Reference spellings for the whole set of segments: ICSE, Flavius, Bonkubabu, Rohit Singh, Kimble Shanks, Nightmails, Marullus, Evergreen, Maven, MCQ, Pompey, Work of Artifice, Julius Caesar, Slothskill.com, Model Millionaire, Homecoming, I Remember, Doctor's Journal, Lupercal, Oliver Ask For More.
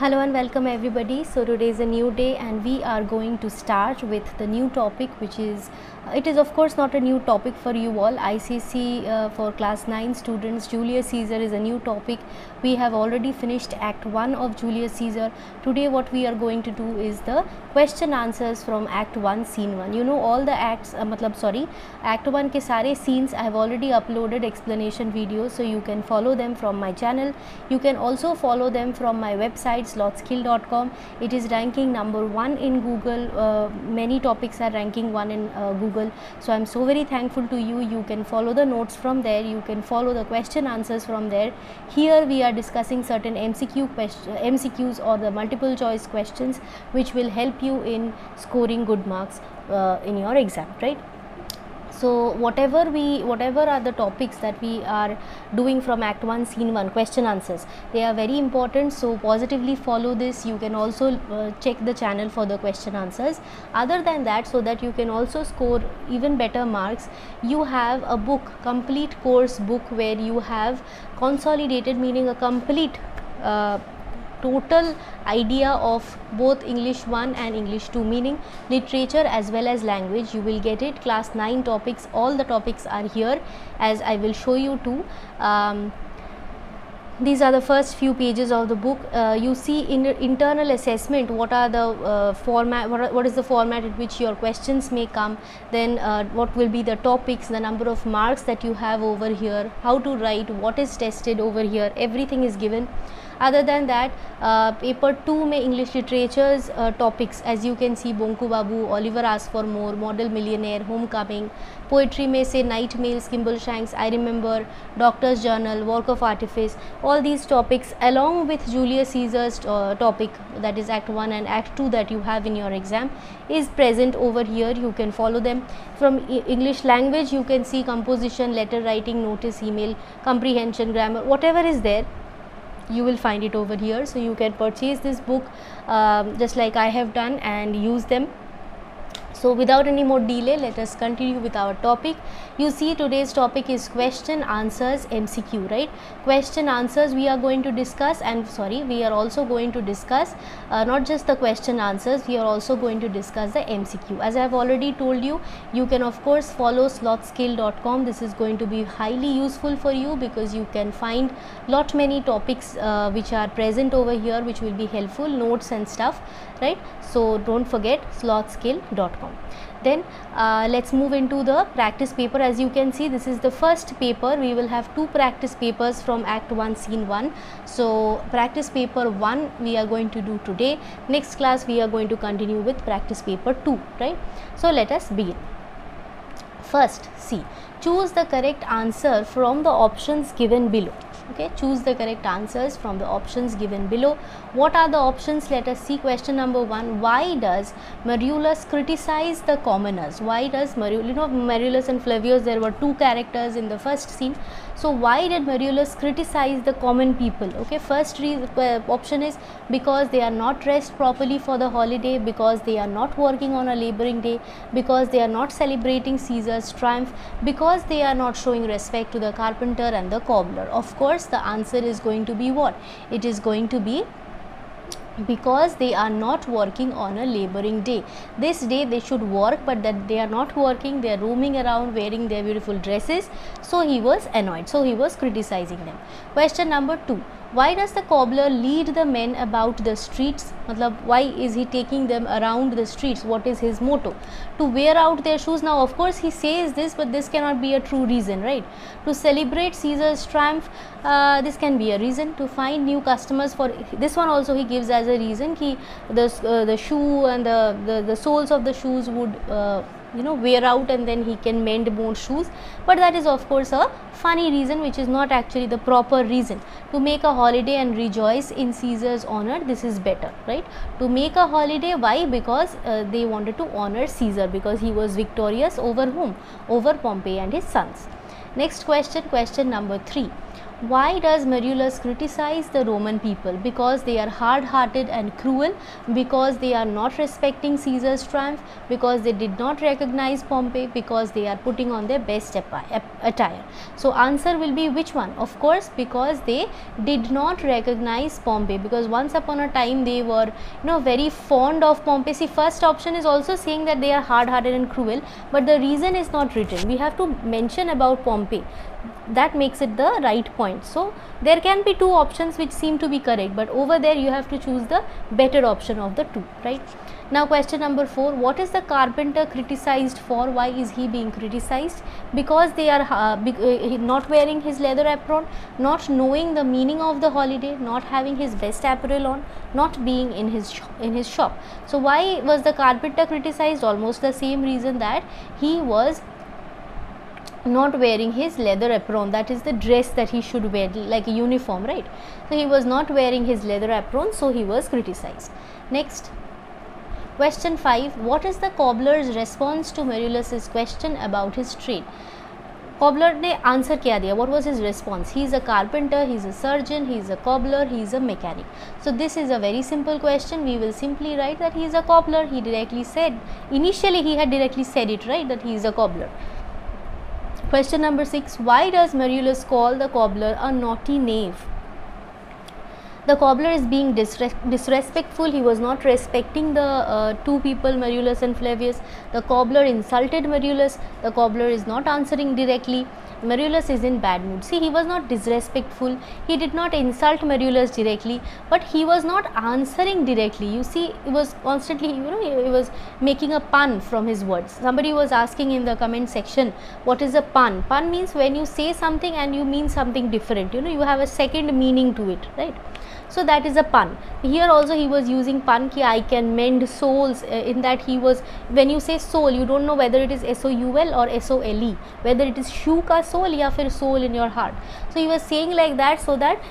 Hello and welcome everybody. So today is a new day and we are going to start with the new topic, which is it is of course not a new topic for you all. ICSE for class 9 students, Julius Caesar is a new topic. We have already finished act 1 of Julius Caesar. Today what we are going to do is the question answers from act 1 scene 1. You know, all the acts act 1 ke sare scenes I have already uploaded explanation videos, so you can follow them from my channel. You can also follow them from my website Slothskill.com. It is ranking number 1 in Google. Many topics are ranking 1 in Google. So I'm so very thankful to you. You can follow the notes from there. You can follow the question answers from there. Here we are discussing certain MCQs or the multiple choice questions, which will help you in scoring good marks in your exam, right? So whatever are the topics that we are doing from act 1 scene 1 question answers, they are very important, so positively follow this. You can also check the channel for the question answers. Other than that, so that you can also score even better marks, you have a book, complete course book, where you have consolidated, meaning a complete total idea of both English 1 and English 2, meaning literature as well as language. You will get it, class 9 topics, all the topics are here, as I will show you too. These are the first few pages of the book. You see in internal assessment what are the format, what is the format at which your questions may come, then what will be the topics, the number of marks that you have over here, how to write, what is tested over here, everything is given. Other than that, paper 2 में English literature's topics, as you can see, Bonkubabu, Oliver Ask For More, Model Millionaire, Homecoming. Poetry में से Nightmails, Kimble Shanks, I Remember, Doctor's Journal, Work of Artifice, all these topics along with Julius Caesar's topic, that is Act 1 and Act 2 that you have in your exam, is present over here. You can follow them. From English language, you can see composition, letter writing, notice, email, comprehension, grammar, whatever is there, you will find it over here. So you can purchase this book just like I have done and use them. So without any more delay, let us continue with our topic. You see, today's topic is question answers MCQ, right? Question answers we are going to discuss, and we are also going to discuss not just the question answers, we are also going to discuss the MCQ. As I have already told you, you can of course follow Slothskill.com. This is going to be highly useful for you because you can find lot many topics which are present over here, which will be helpful, notes and stuff, right? So don't forget Slothskill.com. Then let's move into the practice paper. As you can see, this is the first paper. We will have 2 practice papers from Act 1 Scene 1. So practice paper 1 we are going to do today. Next class we are going to continue with practice paper 2, right? So let us begin. First, see, choose the correct answer from the options given below. Okay, choose the correct answers from the options given below. What are the options? Let us see. Question number 1, why does Marullus criticize the commoners? Why does Marullus, you know, Marullus and Flavius, there were 2 characters in the first scene. So why did Marullus criticize the common people? Okay, first option is because they are not dressed properly for the holiday, because they are not working on a laboring day, because they are not celebrating Caesar's triumph, because they are not showing respect to the carpenter and the cobbler. Of course, the answer is going to be what? It is going to be because they are not working on a laboring day. This day they should work, but that they are not working, they are roaming around wearing their beautiful dresses. So he was annoyed, so he was criticizing them. Question number 2, why does the cobbler lead the men about the streets? Why is he taking them around the streets? What is his motto? To wear out their shoes. Now of course he says this, but this cannot be a true reason, right? To celebrate Caesar's triumph, this can be a reason. To find new customers, for this one also he gives as a reason, ki the shoe and the soles of the shoes would you know, wear out and then he can mend more shoes. But that is of course a funny reason, which is not actually the proper reason. To make a holiday and rejoice in Caesar's honor, this is better, right? To make a holiday, why? Because they wanted to honor Caesar, because he was victorious over whom? Over Pompey and his sons. Next question, question number 3, Why does Marullus criticize the Roman people? Because they are hard-hearted and cruel, because they are not respecting Caesar's triumph, because they did not recognize Pompey, because they are putting on their best attire. So answer will be which one? Of course, because they did not recognize Pompey, because once upon a time they were, very fond of Pompey. See, first option is also saying that they are hard-hearted and cruel, but the reason is not written. We have to mention about Pompey. That makes it the right point. So there can be two options which seem to be correct, but over there you have to choose the better option of the two, right? Now question number 4, what is the carpenter criticized for? Why is he being criticized? Because they are not wearing his leather apron, not knowing the meaning of the holiday, not having his best apparel on, not being in his shop. So why was the carpenter criticized? Almost the same reason, that he was not wearing his leather apron, that is the dress that he should wear, like a uniform, right? So he was not wearing his leather apron, so he was criticized. Next, question 5, what is the cobbler's response to Marullus's question about his trade? Cobbler ne answer kya diya? What was his response? He is a carpenter, he is a surgeon, he is a cobbler, he is a mechanic. So this is a very simple question. We will simply write that he is a cobbler. He directly said, initially he had directly said it, right, that he is a cobbler. Question number 6, why does Marullus call the cobbler a naughty knave? The cobbler is being disrespectful. He was not respecting the two people, Marullus and Flavius. The cobbler insulted Marullus. The cobbler is not answering directly. Marullus is in bad mood. See, he was not disrespectful. He did not insult Marullus directly, but he was not answering directly. You see, he was constantly, he was making a pun from his words. Somebody was asking in the comment section, what is a pun? Pun means when you say something and you mean something different. You have a second meaning to it, right? So that is a pun. Here also he was using pun, ki I can mend souls, in that he was, when you say soul, you don't know whether it is S-O-U-L or S-O-L-E, whether it is shoe ka soul ya fir soul in your heart. So he was saying like that so that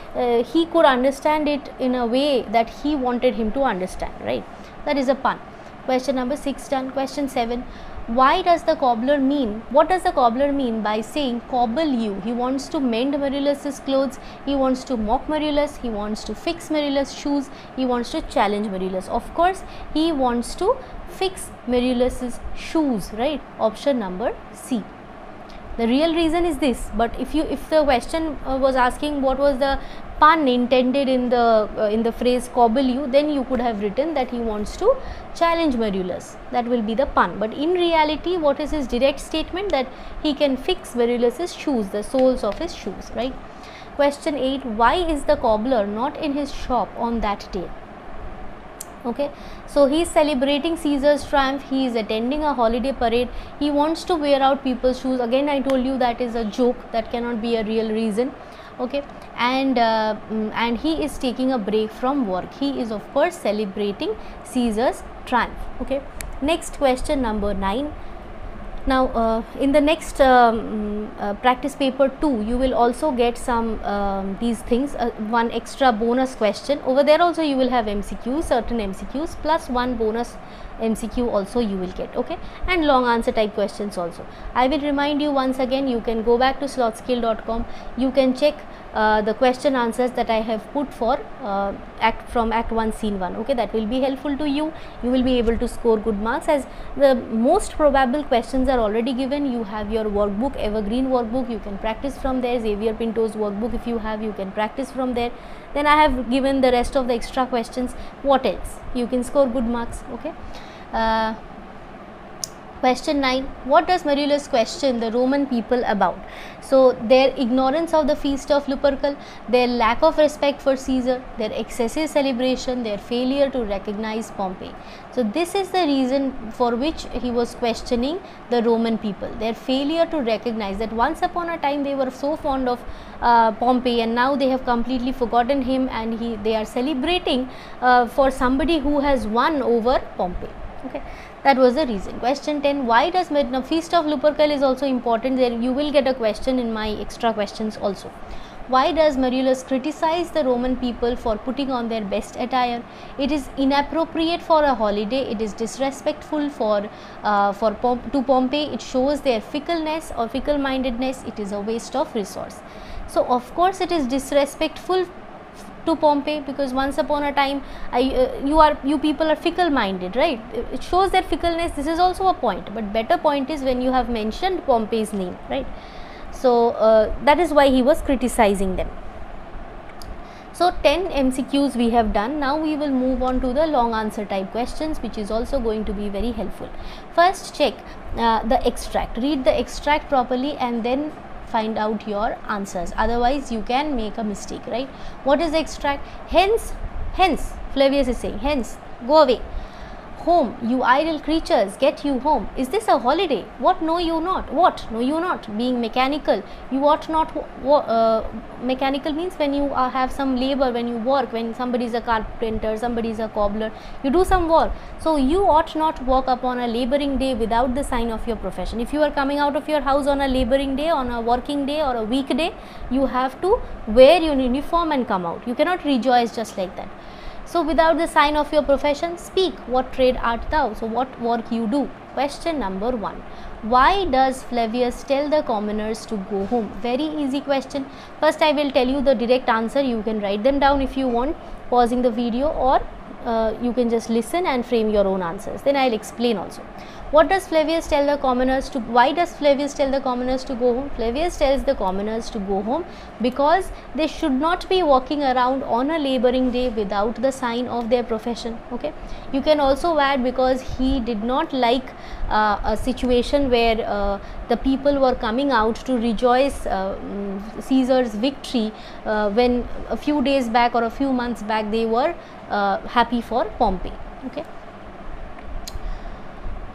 he could understand it in a way that he wanted him to understand, right? That is a pun. Question number 6 done. Question 7. Why does the cobbler mean, what does the cobbler mean by saying cobble you? He wants to mend Marullus's clothes, he wants to mock Marullus, he wants to fix Marullus's shoes, he wants to challenge Marullus. Of course, he wants to fix Marullus's shoes, right? Option number C. The real reason is this, but if the question was asking what was the pun intended in the phrase cobble you, then you could have written that he wants to challenge Marullus. That will be the pun. But in reality, what is his direct statement? That he can fix Marullus's shoes, the soles of his shoes, right? Question 8, why is the cobbler not in his shop on that day? Okay, so he is celebrating Caesar's triumph, he is attending a holiday parade, he wants to wear out people's shoes. Again, I told you that is a joke, that cannot be a real reason. Okay, and he is taking a break from work. He is of course celebrating Caesar's triumph. Okay, next, question number 9. Now in the next practice paper 2, you will also get some these things, one extra bonus question. Over there also you will have MCQs, certain MCQs, plus one bonus MCQ also you will get, okay, and long answer type questions also. I will remind you once again, you can go back to Slothskill.com, you can check the question answers that I have put for Act 1, Scene 1. Okay, that will be helpful to you. You will be able to score good marks, as the most probable questions are already given. You have your workbook, Evergreen workbook, you can practice from there. Xavier Pinto's workbook, if you have, you can practice from there. Then I have given the rest of the extra questions. What else? You can score good marks. Okay. Question 9, what does Marullus question the Roman people about? So their ignorance of the feast of Lupercal, their lack of respect for Caesar, their excessive celebration, their failure to recognize Pompey. So this is the reason for which he was questioning the Roman people, their failure to recognize that once upon a time they were so fond of Pompey, and now they have completely forgotten him, and they are celebrating for somebody who has won over Pompey. Okay, that was the reason. Question 10, why does Feast of Lupercal is also important? There you will get a question in my extra questions also. Why does Marullus criticize the Roman people for putting on their best attire? It is inappropriate for a holiday. It is disrespectful to Pompey. It shows their fickleness or fickle-mindedness. It is a waste of resource. So of course it is disrespectful to Pompey, because once upon a time you people are fickle minded, right? It shows their fickleness. This is also a point, but better point is when you have mentioned Pompey's name, right? So that is why he was criticizing them. So 10 MCQs we have done. Now we will move on to the long answer type questions, which is also going to be very helpful. First check the extract, read the extract properly and then find out your answers, otherwise you can make a mistake, right? What is the extract? Hence Flavius is saying, hence, go away. Home, you idle creatures, get you home. Is this a holiday? What, know you not? What, know you not? Being mechanical, you ought not. Mechanical means when you have some labor, when you work, when somebody is a carpenter, somebody is a cobbler, you do some work. So you ought not work upon a laboring day without the sign of your profession. If you are coming out of your house on a laboring day, on a working day or a weekday, you have to wear your uniform and come out. You cannot rejoice just like that. So without the sign of your profession, speak, what trade art thou? So what work you do? Question number 1. Why does Flavius tell the commoners to go home? Very easy question. First I will tell you the direct answer. You can write them down if you want, pausing the video, or you can just listen and frame your own answers. Then I will explain also. What does Flavius tell the commoners to? Why does Flavius tell the commoners to go home? Flavius tells the commoners to go home because they should not be walking around on a laboring day without the sign of their profession. Okay. You can also add, because he did not like a situation where the people were coming out to rejoice Caesar's victory when a few days back or a few months back they were happy for Pompey. Okay.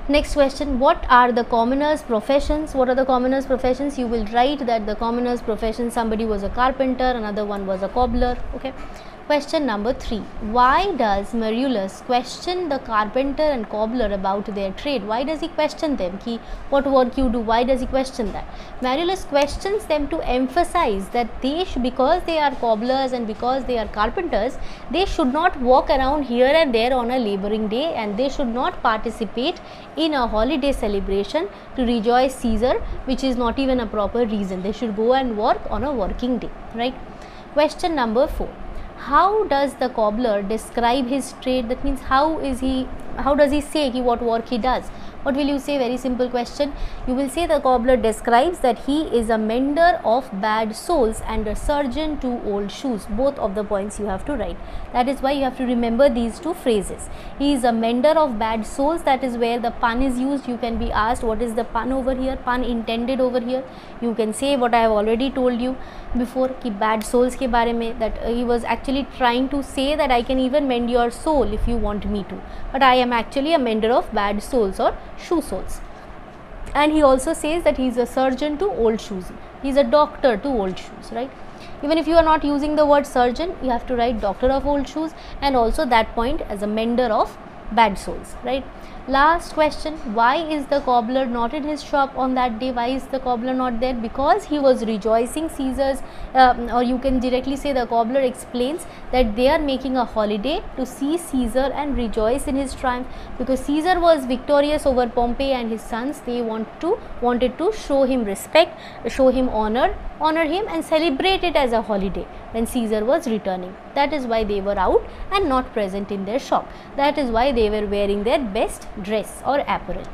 Next question, what are the commoners' professions? What are the commoners' professions? You will write that the commoners' professions, somebody was a carpenter, another one was a cobbler. Okay. Question number 3, why does Marullus question the carpenter and cobbler about their trade? Why does he question them? Ki, what work you do? Why does he question that? Marullus questions them to emphasize that they, because they are cobblers and because they are carpenters, they should not walk around here and there on a laboring day, and they should not participate in a holiday celebration to rejoice Caesar, which is not even a proper reason. They should go and work on a working day, right? Question number 4. How does the cobbler describe his trade? That means how does he say what work he does? What will you say? Very simple question. You will say the cobbler describes that he is a mender of bad soles and a surgeon to old shoes. Both of the points you have to write. That is why you have to remember these two phrases. He is a mender of bad soles. That is where the pun is used. You can be asked what is the pun over here, pun intended over here. You can say what I have already told you before, ki bad soles ke bare mein, that he was actually trying to say that I can even mend your soul if you want me to, but I am actually a mender of bad soles or shoe soles. And he also says that he is a surgeon to old shoes, he is a doctor to old shoes, right? Even if you are not using the word surgeon, you have to write doctor of old shoes and also that point as a mender of bad soles, right? Last question, why is the cobbler not in his shop on that day? Why is the cobbler not there? Because he was rejoicing Caesar's or you can directly say the cobbler explains that they are making a holiday to see Caesar and rejoice in his triumph, because Caesar was victorious over Pompey and his sons. They wanted to show him respect, show him honor him and celebrate it as a holiday when Caesar was returning. That is why they were out and not present in their shop. That is why they were wearing their best dress or apparel.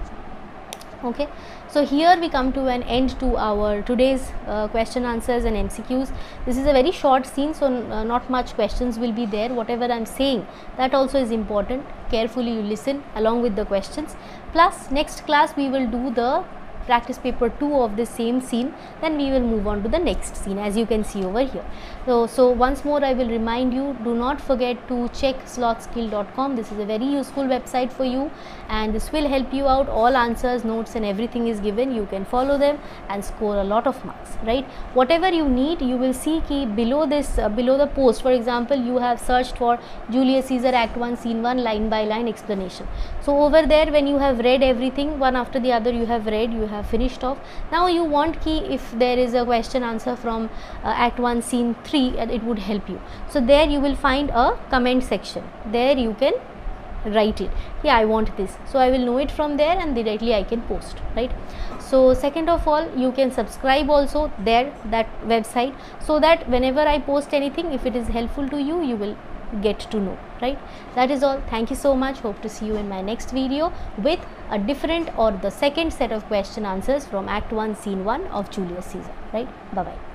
Okay, so here we come to an end to our today's question answers and MCQs. This is a very short scene, so not much questions will be there. Whatever I am saying, that also is important. Carefully you listen along with the questions. Plus next class we will do the practice paper 2 of the same scene, then we will move on to the next scene, as you can see over here. So once more I will remind you, do not forget to check Slothskill.com. This is a very useful website for you and this will help you out. All answers, notes and everything is given. You can follow them and score a lot of marks, right? Whatever you need, you will see ki below this, below the post, for example, you have searched for Julius Caesar Act 1 Scene 1 line by line explanation. So over there, when you have read everything, one after the other you have read, you have finished off. Now you want ki if there is a question answer from Act 1 Scene 3, it would help you. So there you will find a comment section. There you can write it, yeah, I want this, so I will know it from there and directly I can post, right? So second of all, you can subscribe also there, that website, so that whenever I post anything, if it is helpful to you, you will get to know, right? That is all. Thank you so much. Hope to see you in my next video with a different or the second set of question answers from Act 1, Scene 1 of Julius Caesar, right? Bye bye.